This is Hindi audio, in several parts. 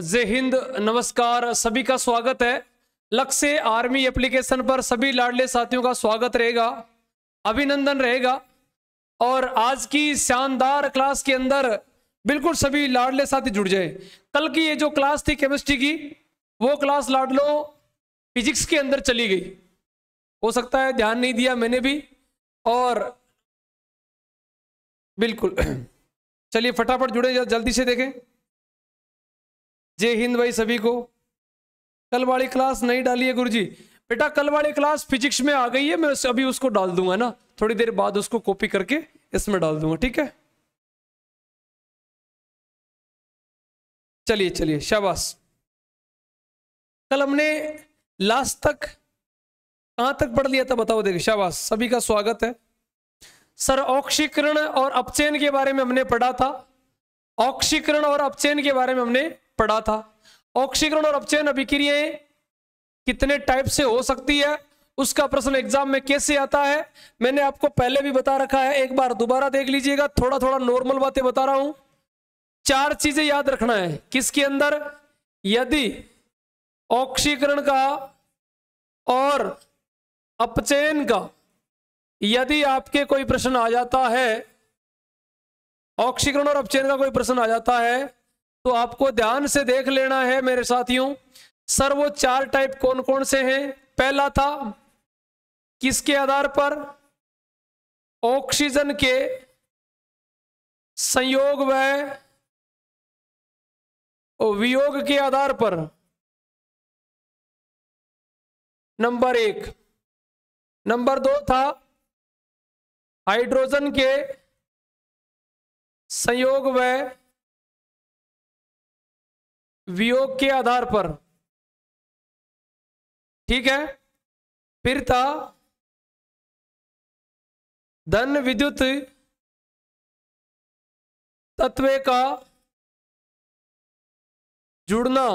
जय हिंद, नमस्कार, सभी का स्वागत है। लक्से आर्मी एप्लीकेशन पर सभी लाडले साथियों का स्वागत रहेगा, अभिनंदन रहेगा। और आज की शानदार क्लास के अंदर बिल्कुल सभी लाडले साथी जुड़ जाए। कल की ये जो क्लास थी केमिस्ट्री की, वो क्लास लाडलो फिजिक्स के अंदर चली गई, हो सकता है ध्यान नहीं दिया मैंने भी। और बिल्कुल चलिए फटाफट जुड़े, जल्दी से देखें। जय हिंद भाई सभी को। कल वाली क्लास नहीं डाली है गुरुजी? बेटा कल वाली क्लास फिजिक्स में आ गई है, मैं अभी उसको डाल दूंगा ना, थोड़ी देर बाद उसको कॉपी करके इसमें डाल दूंगा, ठीक है? चलिए चलिए, शाबाश। कल हमने लास्ट तक कहाँ तक पढ़ लिया था बताओ, देखिए। शाबाश, सभी का स्वागत है। सर ऑक्सीकरण और अपचयन के बारे में हमने पढ़ा था, ऑक्सीकरण और अपचयन के बारे में हमने पढ़ा था। ऑक्सीकरण और अपचयन अभिक्रियाएं कितने टाइप से हो सकती है, उसका प्रश्न एग्जाम में कैसे आता है, मैंने आपको पहले भी बता रखा है, एक बार दोबारा देख लीजिएगा। थोड़ा थोड़ा नॉर्मल बातें बता रहा हूं। चार चीजें याद रखना है किसके अंदर, यदि ऑक्सीकरण का और अपचयन का यदि आपके कोई प्रश्न आ जाता है, ऑक्सीकरण और अपचयन का कोई प्रश्न आ जाता है तो आपको ध्यान से देख लेना है मेरे साथियों। सर वो चार टाइप कौन कौन से हैं? पहला था किसके आधार पर, ऑक्सीजन के संयोग व वियोग के आधार पर, नंबर एक। नंबर दो था हाइड्रोजन के संयोग व वियोग के आधार पर, ठीक है? फिर था धन विद्युत तत्व का जुड़ना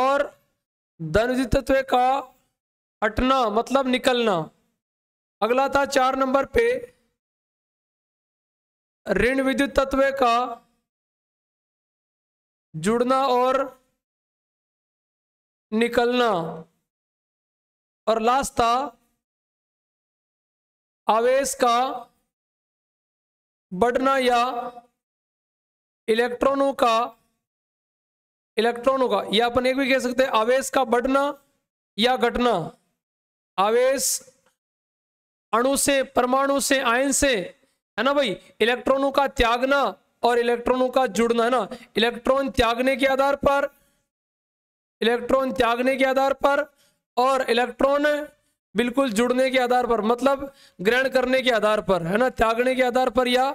और धन विद्युत तत्व का हटना मतलब निकलना। अगला था चार नंबर पे ऋण विद्युत तत्व का जुड़ना और निकलना। और लास्ट था आवेश का बढ़ना या इलेक्ट्रॉनों का या अपन एक भी कह सकते हैं आवेश का बढ़ना या घटना। आवेश अणु से, परमाणु से, आयन से, है ना भाई, इलेक्ट्रॉनों का त्यागना और इलेक्ट्रॉनों का जुड़ना, है ना। इलेक्ट्रॉन त्यागने के आधार पर और इलेक्ट्रॉन बिल्कुल जुड़ने के आधार पर, मतलब ग्रहण करने के आधार पर, है ना, त्यागने के आधार पर या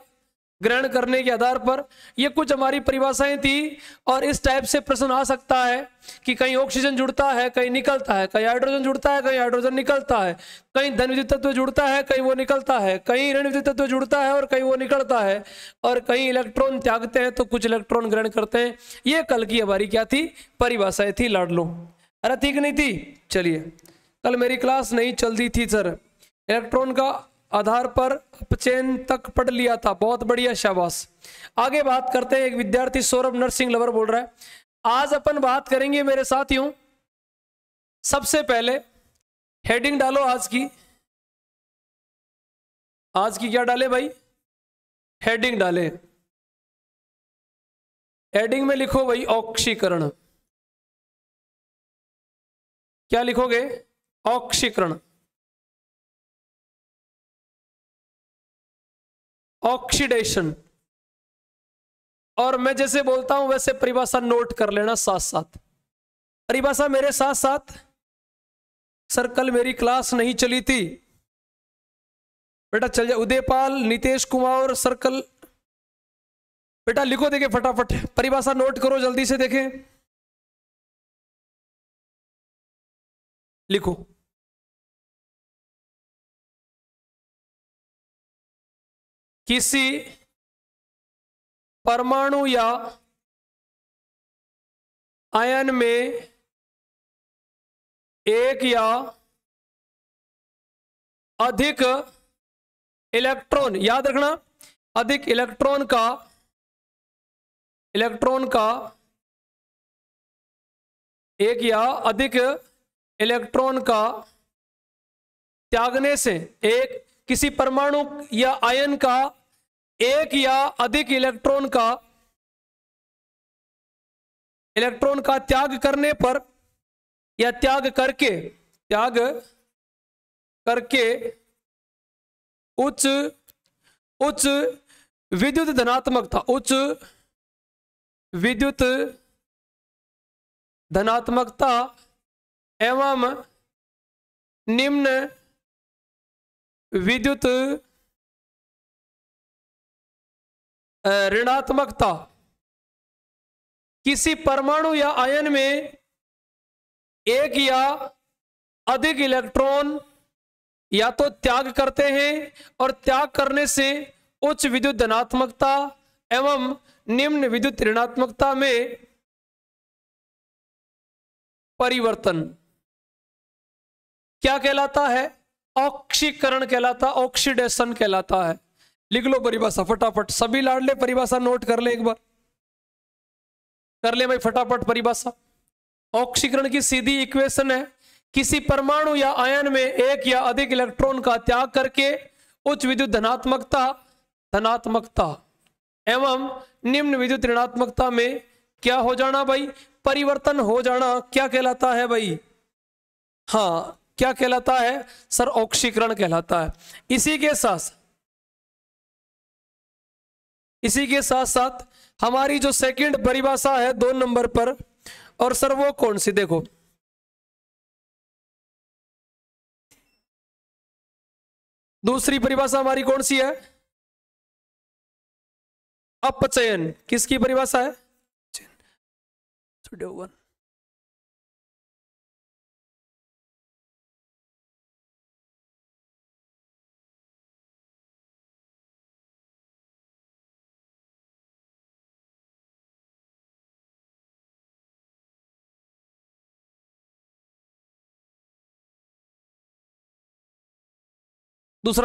ग्रहण करने के आधार पर। ये कुछ हमारी परिभाषाएं थी। और इस टाइप से प्रश्न आ सकता है कि कहीं ऑक्सीजन जुड़ता है, कहीं निकलता है, कहीं हाइड्रोजन जुड़ता है, कहीं हाइड्रोजन निकलता है, कहीं धन विद्युत तत्व जुड़ता है, कहीं वो निकलता है, कहीं ऋण विद्युत तत्व जुड़ता है और कहीं वो निकलता है, और कहीं इलेक्ट्रॉन त्यागते हैं तो कुछ इलेक्ट्रॉन ग्रहण करते हैं। ये कल की हमारी क्या थी, परिभाषाएं थी लाडलो। अरे ठीक नहीं थी? चलिए, कल मेरी क्लास नहीं चल रही थी सर। इलेक्ट्रॉन का आधार पर अपचयन तक पढ़ लिया था, बहुत बढ़िया, शाबाश। आगे बात करते हैं। एक विद्यार्थी सौरभ नरसिंह लवर बोल रहा है। आज अपन बात करेंगे मेरे साथियों, सबसे पहले हेडिंग डालो आज की। आज की क्या डाले भाई? हेडिंग डाले। हेडिंग में लिखो भाई ऑक्सीकरण। क्या लिखोगे? ऑक्सीकरण। ऑक्सीडेशन। और मैं जैसे बोलता हूं वैसे परिभाषा नोट कर लेना साथ साथ, परिभाषा मेरे साथ साथ। सर कल मेरी क्लास नहीं चली थी, बेटा चल जाए। उदयपाल नितेश कुमार सर कल, बेटा लिखो, देखे फटाफट, परिभाषा नोट करो जल्दी से, देखें लिखो। किसी परमाणु या आयन में एक या अधिक इलेक्ट्रॉन, याद रखना, अधिक इलेक्ट्रॉन का एक या अधिक इलेक्ट्रॉन का त्यागने से एक किसी परमाणु या आयन का एक या अधिक इलेक्ट्रॉन का त्याग करने पर या त्याग करके उच्च विद्युत धनात्मकता एवं निम्न विद्युत ऋणात्मकता किसी परमाणु या आयन में एक या अधिक इलेक्ट्रॉन या तो त्याग करते हैं और त्याग करने से उच्च विद्युत धनात्मकता एवं निम्न विद्युत ऋणात्मकता में परिवर्तन क्या कहलाता है? ऑक्सीकरण कहलाता, ऑक्सीडेशन कहलाता है। लिख लो परिभाषा फटाफट, सभी लाडले परिभाषा नोट कर ले, एक बार कर ले भाई फटाफट परिभाषा। ऑक्सीकरण की सीधी इक्वेशन है, किसी परमाणु या आयन में एक या अधिक इलेक्ट्रॉन का त्याग करके उच्च विद्युत धनात्मकता एवं निम्न विद्युत ऋणात्मकता में क्या हो जाना भाई? परिवर्तन हो जाना क्या कहलाता है भाई? हाँ, क्या कहलाता है सर? ऑक्सीकरण कहलाता है। इसी के साथ साथ हमारी जो सेकंड परिभाषा है 2 नंबर पर, और सर वो कौन सी? देखो दूसरी परिभाषा हमारी कौन सी है? अपचयन। किसकी परिभाषा है? दूसरा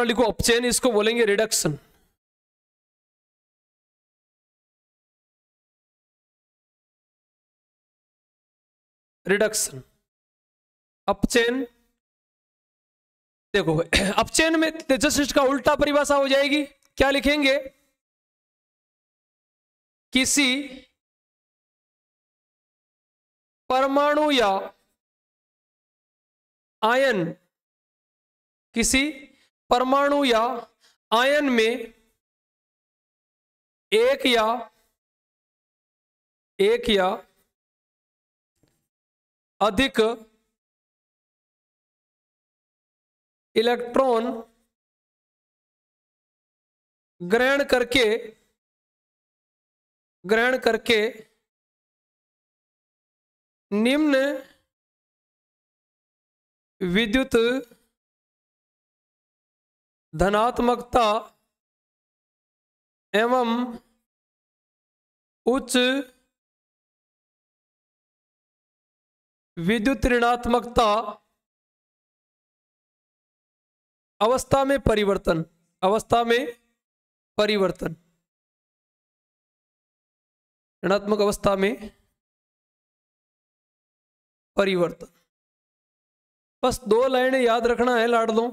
लिखो अपचयन, इसको बोलेंगे रिडक्शन। रिडक्शन अपचयन। देखो अपचयन में जस्ट इसका उल्टा परिभाषा हो जाएगी, क्या लिखेंगे? किसी परमाणु या आयन में एक या अधिक इलेक्ट्रॉन ग्रहण करके निम्न विद्युत धनात्मकता एवं उच्च विद्युत ऋणात्मकता अवस्था में परिवर्तन ऋणात्मक अवस्था में परिवर्तन। बस 2 लाइनें याद रखना है लाडलों।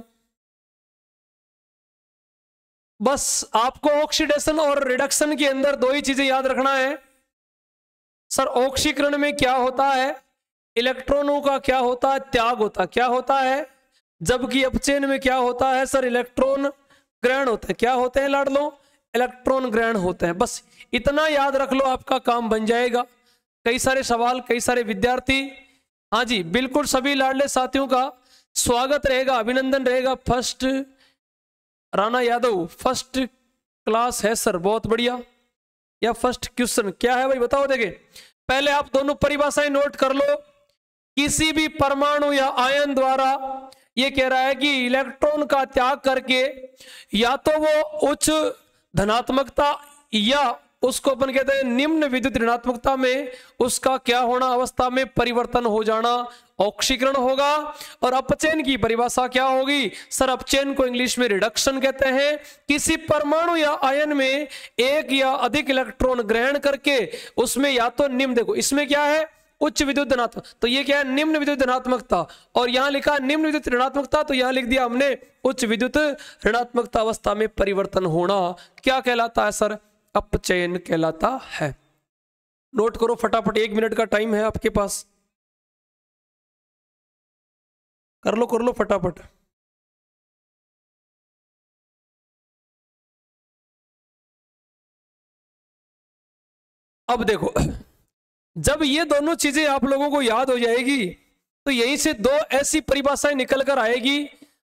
बस आपको ऑक्सीडेशन और रिडक्शन के अंदर 2 ही चीजें याद रखना है। सर ऑक्सीकरण में क्या होता है? इलेक्ट्रॉनों का क्या होता है? त्याग होता है। क्या होता है? जबकि अपचयन में क्या होता है सर? इलेक्ट्रॉन ग्रहण होते हैं। क्या होते हैं लाडलो? इलेक्ट्रॉन ग्रहण होते हैं। बस इतना याद रख लो, आपका काम बन जाएगा। कई सारे सवाल, कई सारे विद्यार्थी, हाँ जी बिल्कुल, सभी लाडले साथियों का स्वागत रहेगा, अभिनंदन रहेगा। First Rana Yadav, first class है सर, बहुत बढ़िया। या फर्स्ट क्वेश्चन क्या है भाई बताओ? देखे पहले आप दोनों परिभाषाएं नोट कर लो। किसी भी परमाणु या आयन द्वारा, ये कह रहा है कि इलेक्ट्रॉन का त्याग करके या तो वो उच्च धनात्मकता या उसको अपन कहते हैं निम्न विद्युत ऋणात्मकता में उसका क्या होना? अवस्था में परिवर्तन हो जाना ऑक्सीकरण होगा। और अपचयन की परिभाषा क्या होगी सर? अपचयन को इंग्लिश में रिडक्शन कहते हैं। किसी परमाणु या आयन में एक या अधिक इलेक्ट्रॉन ग्रहण करके उसमें या तो निम्न, देखो इसमें क्या है? उच्च विद्युत धनात्मक, तो ये क्या है निम्न विद्युत धनात्मकता, और यहाँ लिखा निम्न विद्युत ऋणात्मकता, तो यहाँ लिख दिया हमने उच्च विद्युत ऋणात्मकता अवस्था में परिवर्तन होना क्या कहलाता है सर? अपचयन कहलाता है। नोट करो फटाफट, 1 मिनट का टाइम है आपके पास, कर लो फटाफट। अब देखो जब ये दोनों चीजें आप लोगों को याद हो जाएगी तो यहीं से दो ऐसी परिभाषाएं निकल कर आएगी।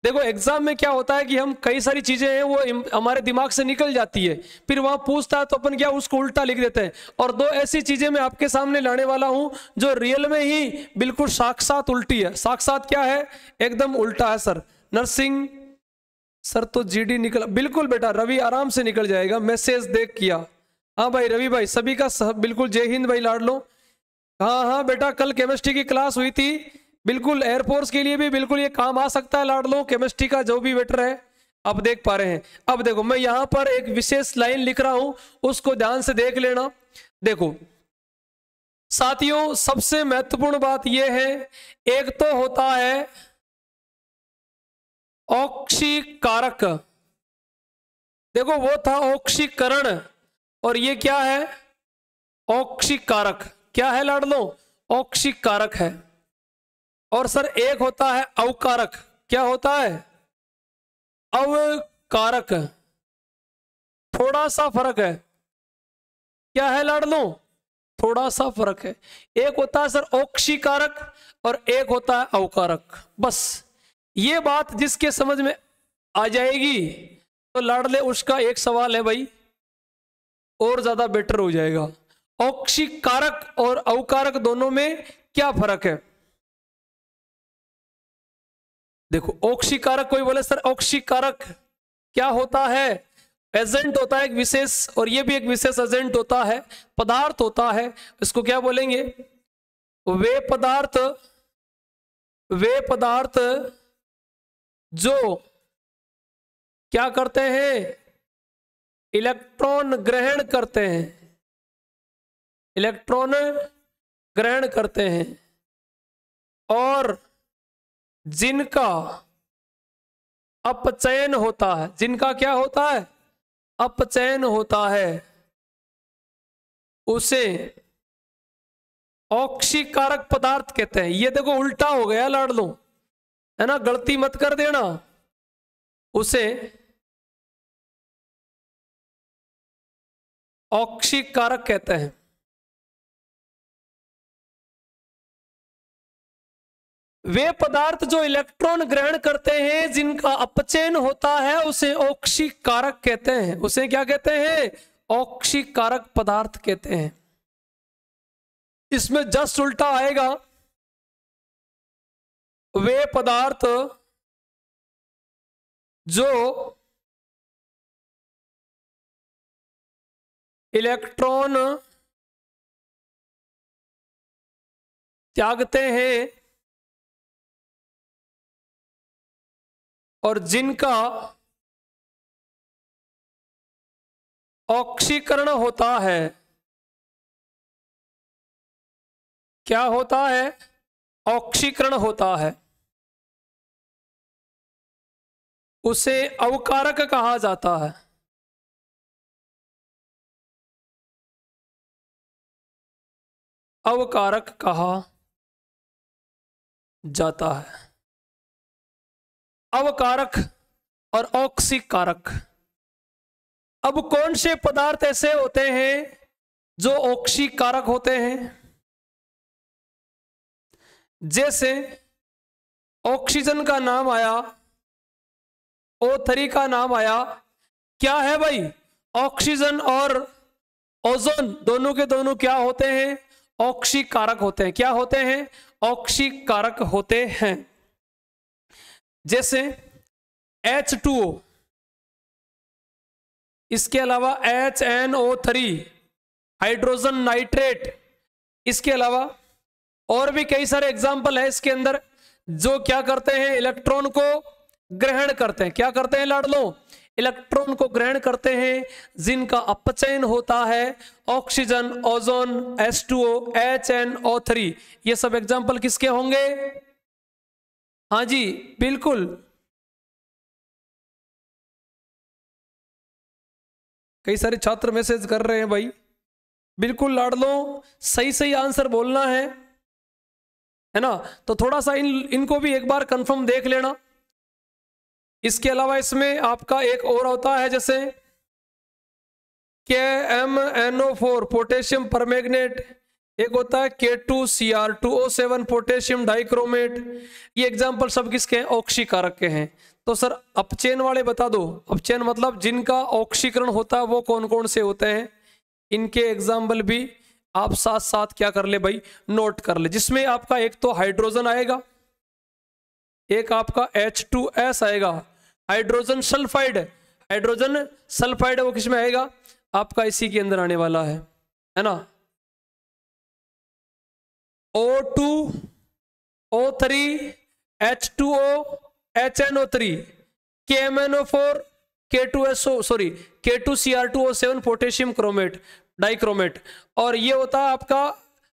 देखो एग्जाम में क्या होता है कि हम कई सारी चीजें हैं वो हमारे दिमाग से निकल जाती है, फिर वहां पूछता है तो अपन क्या उसको उल्टा लिख देते हैं। और दो ऐसी चीजें मैं आपके सामने लाने वाला हूं जो रियल में ही बिल्कुल साक्षात उल्टी है। साक्षात क्या है? एकदम उल्टा है। सर नरसिंह सर तो GD निकला, बिल्कुल बेटा रवि आराम से निकल जाएगा, मैसेज देख किया। हाँ भाई रवि भाई सभी का बिल्कुल जय हिंद भाई लाड लो। हाँ हाँ बेटा कल केमिस्ट्री की क्लास हुई थी, बिल्कुल एयरफोर्स के लिए भी बिल्कुल ये काम आ सकता है लाड लो, केमिस्ट्री का जो भी वेटर है आप देख पा रहे हैं। अब देखो मैं यहाँ पर एक विशेष लाइन लिख रहा हूँ, उसको ध्यान से देख लेना। देखो साथियों सबसे महत्वपूर्ण बात यह है, एक तो होता है ऑक्सीकारक, देखो वो था ऑक्सीकरण, और ये क्या है ऑक्सीकारक। क्या है लाडलो? ऑक्सीकारक है। और सर एक होता है अवकारक, क्या होता है? अवकारक, थोड़ा सा फर्क है। क्या है लाडलो? थोड़ा सा फर्क है। एक होता है सर ऑक्सीकारक और एक होता है अवकारक। बस ये बात जिसके समझ में आ जाएगी तो लाडले उसका एक सवाल है भाई और ज्यादा बेटर हो जाएगा, ऑक्सीकारक और अवकारक दोनों में क्या फर्क है। देखो ऑक्सीकारक, कोई बोले सर ऑक्सीकारक क्या होता है? एजेंट होता है एक विशेष, और ये भी एक विशेष एजेंट होता है, पदार्थ होता है। इसको क्या बोलेंगे? वे पदार्थ, वे पदार्थ जो क्या करते हैं? इलेक्ट्रॉन ग्रहण करते हैं, इलेक्ट्रॉन ग्रहण करते हैं और जिनका अपचयन होता है, जिनका क्या होता है? अपचयन होता है, उसे ऑक्सीकारक पदार्थ कहते हैं। ये देखो उल्टा हो गया लाडलो, है ना, गलती मत कर देना। उसे ऑक्सीकारक कहते हैं। वे पदार्थ जो इलेक्ट्रॉन ग्रहण करते हैं जिनका अपचयन होता है उसे ऑक्सीकारक कहते हैं, उसे क्या कहते हैं? ऑक्सीकारक पदार्थ कहते हैं। इसमें जस्ट उल्टा आएगा, वे पदार्थ जो इलेक्ट्रॉन त्यागते हैं और जिनका ऑक्सीकरण होता है, क्या होता है? ऑक्सीकरण होता है, उसे अवकारक कहा जाता है। अवकारक कहा जाता है, अवकारक और ऑक्सीकारक। अब कौन से पदार्थ ऐसे होते हैं जो ऑक्सीकारक होते हैं? जैसे ऑक्सीजन का नाम आया, O3 का नाम आया, क्या है भाई? ऑक्सीजन और ओजोन दोनों के दोनों क्या होते हैं? ऑक्सीकारक होते हैं। क्या होते हैं? ऑक्सीकारक होते हैं। जैसे H2O, इसके अलावा HNO3 हाइड्रोजन नाइट्रेट, इसके अलावा और भी कई सारे एग्जाम्पल है इसके अंदर जो क्या करते हैं? इलेक्ट्रॉन को ग्रहण करते हैं। क्या करते हैं लाडलो? इलेक्ट्रॉन को ग्रहण करते हैं जिनका अपचयन होता है ऑक्सीजन, ओजोन, H2O, HNO3। ये सब एग्जाम्पल किसके होंगे? हाँ जी बिल्कुल, कई सारे छात्र मैसेज कर रहे हैं भाई, बिल्कुल लाडलो, सही सही आंसर बोलना है ना। तो थोड़ा सा इनको भी एक बार कंफर्म देख लेना। इसके अलावा इसमें आपका एक और होता है जैसे KMnO4 पोटेशियम परमैंगनेट, एक होता है K2Cr2O7 पोटेशियम डाइक्रोमेट। ये एग्जाम्पल सब किसके हैं? ऑक्सी कारक के हैं। तो सर अपचयन वाले बता दो, अपचयन मतलब जिनका ऑक्सीकरण होता है वो कौन कौन से होते हैं, इनके एग्जाम्पल भी आप साथ साथ क्या कर ले भाई, नोट कर ले। जिसमें आपका एक तो हाइड्रोजन आएगा, एक आपका H2S आएगा, हाइड्रोजन सल्फाइड। हाइड्रोजन सल्फाइड वो किसमें आएगा? आपका इसी के अंदर आने वाला है ना। O2, O3, H2O, HNO3, KMnO4, K2Cr2O7 potassium chromate dichromate. और ये होता है आपका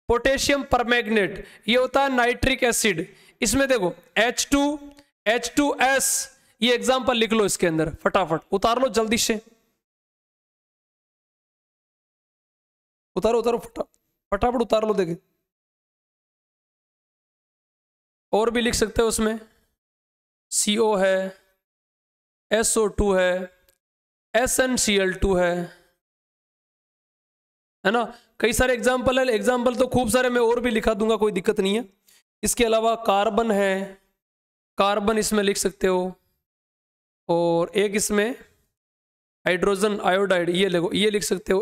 पोटेशियम परमैंगनेट, ये होता है नाइट्रिक एसिड। इसमें देखो H2, H2S, ये एग्जाम्पल लिख लो इसके अंदर, फटाफट उतार लो जल्दी से, उतारो उतारो फटाफट उतार लो। देखे और भी लिख सकते हो उसमें, CO है, SO2 है, SnCl2 है ना। कई सारे एग्जाम्पल है, एग्जाम्पल तो खूब सारे मैं और भी लिखा दूंगा, कोई दिक्कत नहीं है। इसके अलावा कार्बन है, कार्बन इसमें लिख सकते हो। और एक इसमें हाइड्रोजन आयोडाइड, ये लिखो, ये लिख सकते हो,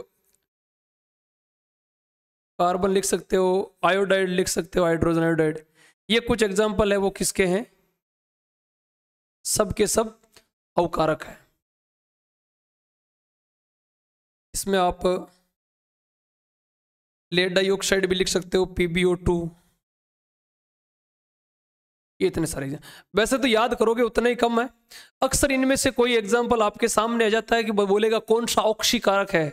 कार्बन लिख सकते हो, आयोडाइड लिख सकते हो, हाइड्रोजन आयोडाइड। ये कुछ एग्जाम्पल है, वो किसके हैं? सब के सब अवकारक है। इसमें आप लेड डाइऑक्साइड भी लिख सकते हो, PbO2। ये इतने सारे एग्जाम, वैसे तो याद करोगे उतना ही कम है। अक्सर इनमें से कोई एग्जाम्पल आपके सामने आ जाता है कि बोलेगा कौन सा ऑक्सी कारक है,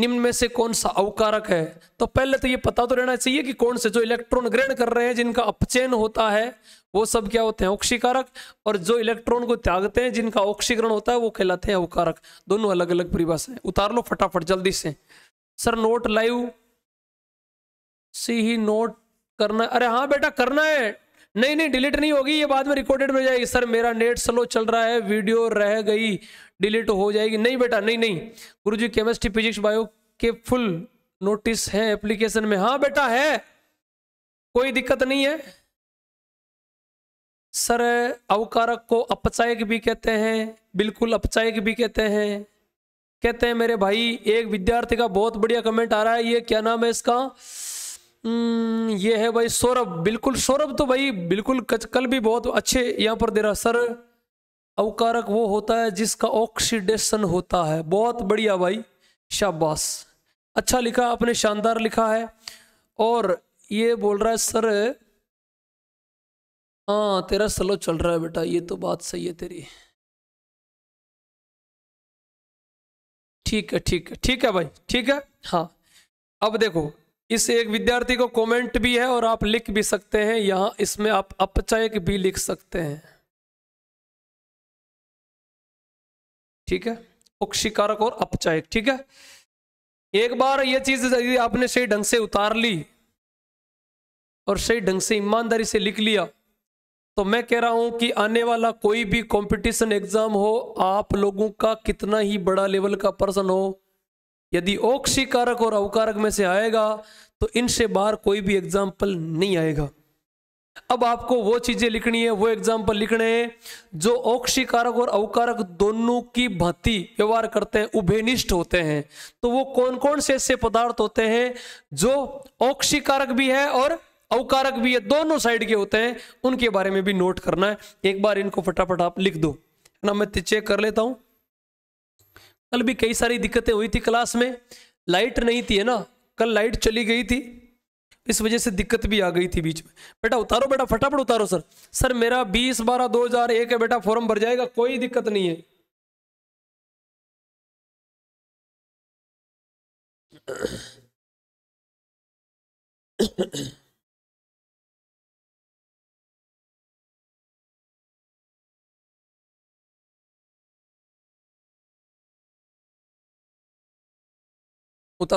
निम्न में से कौन सा अवकारक है। तो पहले तो ये पता तो रहना चाहिए कि कौन से जो इलेक्ट्रॉन ग्रहण कर रहे हैं, जिनका अपचयन होता है, वो सब क्या होते हैं? ऑक्सीकारक। और जो इलेक्ट्रॉन को त्यागते हैं, जिनका ऑक्सीकरण होता है, वो कहलाते हैं अवकारक। दोनों अलग अलग परिभाषाएं। उतार लो फटाफट जल्दी से। सर नोट लाइव से ही नोट करना, अरे हाँ बेटा करना है, नहीं नहीं डिलीट नहीं होगी ये, बाद में रिकॉर्डेड में जाएगी। सर मेरा नेट स्लो चल रहा है, वीडियो रह गई, डिलीट हो जाएगी? नहीं बेटा नहीं नहीं, गुरुजी केमिस्ट्री फिजिक्स बायो के फुल नोटिस है एप्लीकेशन में। हाँ बेटा है, कोई दिक्कत नहीं है। सर अवकारक को अपचायक भी कहते हैं, बिल्कुल अपचायक भी कहते हैं। कहते हैं मेरे भाई, एक विद्यार्थी का बहुत बढ़िया कमेंट आ रहा है, ये क्या नाम है इसका, ये है भाई सौरभ। बिल्कुल सौरभ तो भाई बिल्कुल कल भी बहुत अच्छे यहाँ पर दे रहा। सर अवकारक वो होता है जिसका ऑक्सीडेशन होता है। बहुत बढ़िया भाई, शाबाश, अच्छा लिखा आपने, शानदार लिखा है। और ये बोल रहा है सर, हाँ तेरा स्लो चल रहा है बेटा, ये तो बात सही है तेरी। ठीक है ठीक है ठीक है भाई, ठीक है। हाँ अब देखो, इस एक विद्यार्थी को कमेंट भी है और आप लिख भी सकते हैं यहाँ, इसमें आप अपचयक भी लिख सकते हैं, ठीक है, ऑक्सीकारक और अपचयक। ठीक है, एक बार ये चीज यदि आपने सही ढंग से उतार ली और सही ढंग से ईमानदारी से लिख लिया, तो मैं कह रहा हूं कि आने वाला कोई भी कंपटीशन एग्जाम हो, आप लोगों का कितना ही बड़ा लेवल का पर्सन हो, यदि ऑक्सीकारक और अवकारक में से आएगा तो इनसे बाहर कोई भी एग्जाम्पल नहीं आएगा। अब आपको वो चीजें लिखनी है, वो एग्जाम्पल लिखने हैं जो ऑक्सीकारक और अवकारक दोनों की भांति व्यवहार करते हैं, उभयनिष्ठ होते हैं। तो वो कौन कौन से ऐसे पदार्थ होते हैं जो ऑक्सीकारक भी है और अवकारक भी है, दोनों साइड के होते हैं, उनके बारे में भी नोट करना है। एक बार इनको फटाफट आप लिख दो ना, मैं चेक कर लेता हूं। कल भी कई सारी दिक्कतें हुई थी क्लास में, लाइट नहीं थी है ना, कल लाइट चली गई थी, इस वजह से दिक्कत भी आ गई थी बीच में। बेटा उतारो बेटा, फटाफट उतारो। सर सर मेरा 20/12/2001 है बेटा, फॉर्म भर जाएगा, कोई दिक्कत नहीं है। उतारो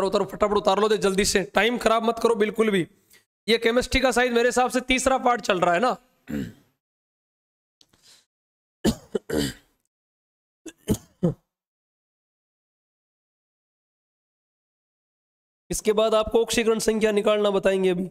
उतारो फटाफट उतार लो, दे जल्दी से, टाइम खराब मत करो बिल्कुल भी। ये केमिस्ट्री का शायद मेरे हिसाब से तीसरा पार्ट चल रहा है ना। इसके बाद आपको ऑक्सीकरण संख्या निकालना बताएंगे अभी।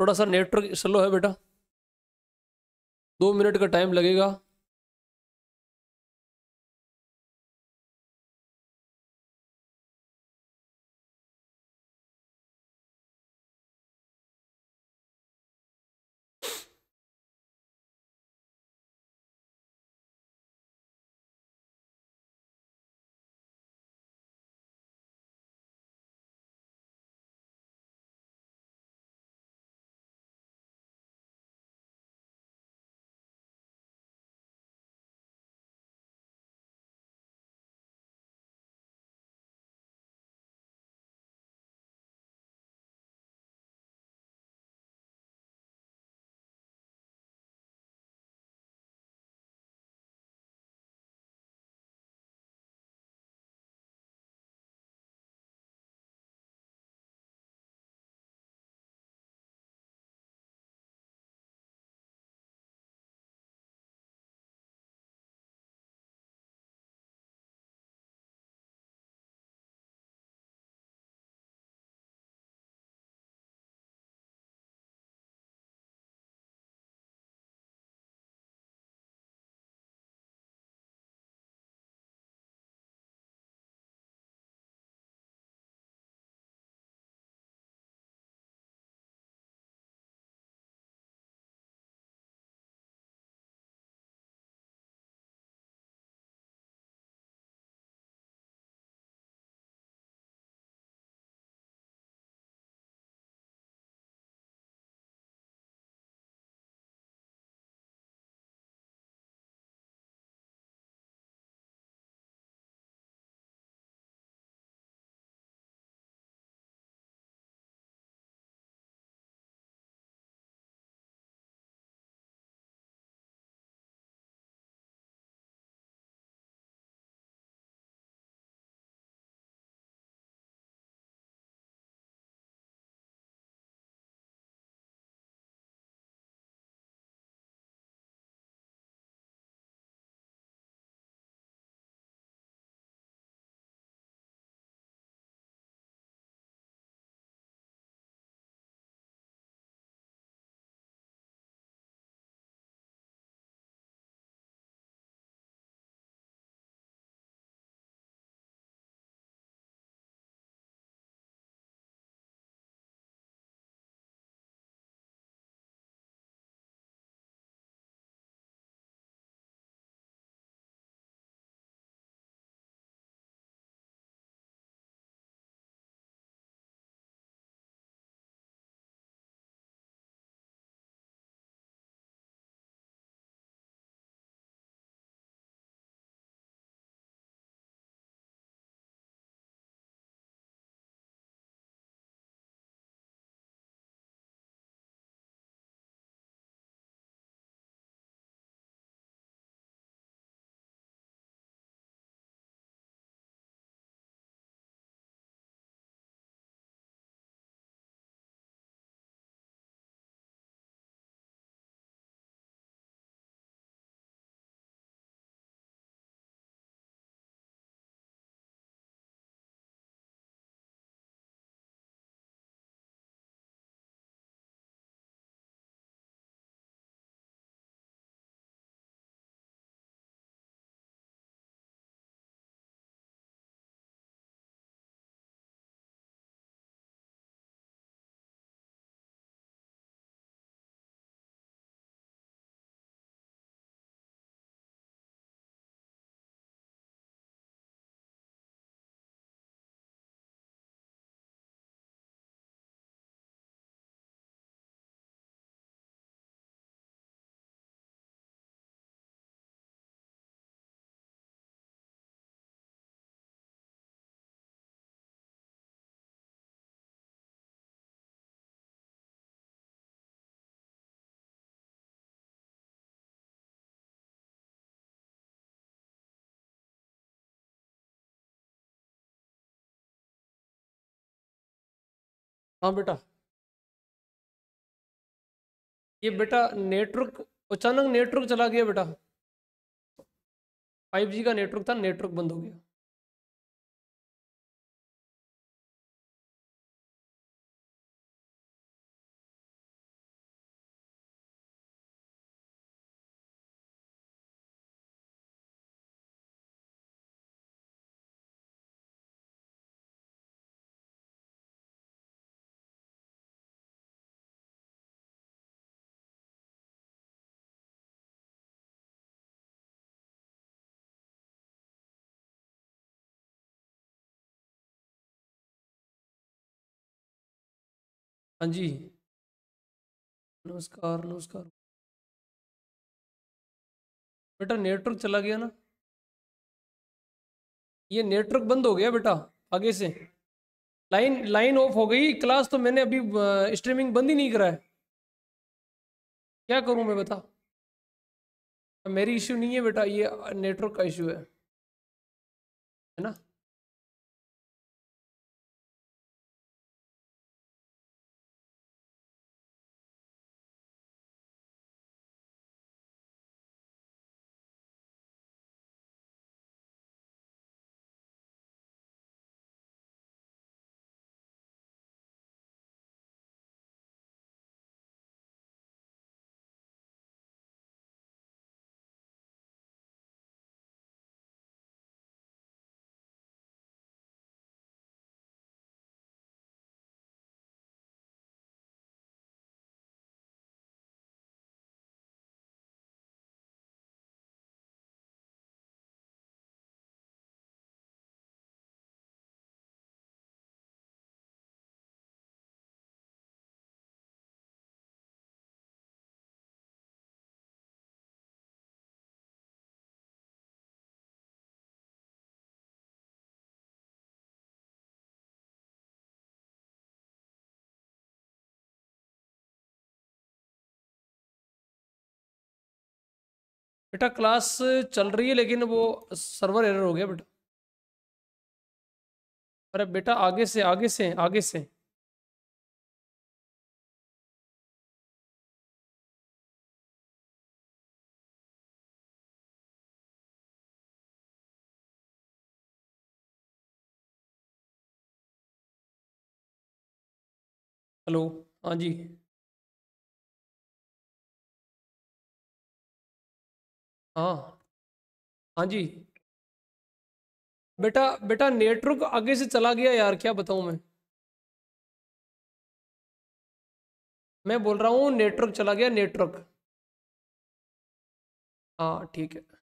थोड़ा सा नेटवर्क स्लो है बेटा, 2 मिनट का टाइम लगेगा। हाँ बेटा, ये बेटा नेटवर्क अचानक नेटवर्क चला गया बेटा, 5G का नेटवर्क था, नेटवर्क बंद हो गया। हाँ जी नमस्कार नमस्कार बेटा, नेटवर्क चला गया ना, ये नेटवर्क बंद हो गया बेटा, आगे से लाइन लाइन ऑफ हो गई। क्लास तो मैंने अभी स्ट्रीमिंग बंद ही नहीं करा है, क्या करूं मैं बता, मेरी इश्यू नहीं है बेटा, ये नेटवर्क का इश्यू है ना। बेटा क्लास चल रही है लेकिन वो सर्वर एरर हो गया बेटा। अरे बेटा आगे से आगे से आगे से, हेलो हाँ जी हाँ हाँ जी बेटा, बेटा नेटवर्क आगे से चला गया यार, क्या बताऊँ मैं बोल रहा हूँ नेटवर्क चला गया, नेटवर्क हाँ ठीक है।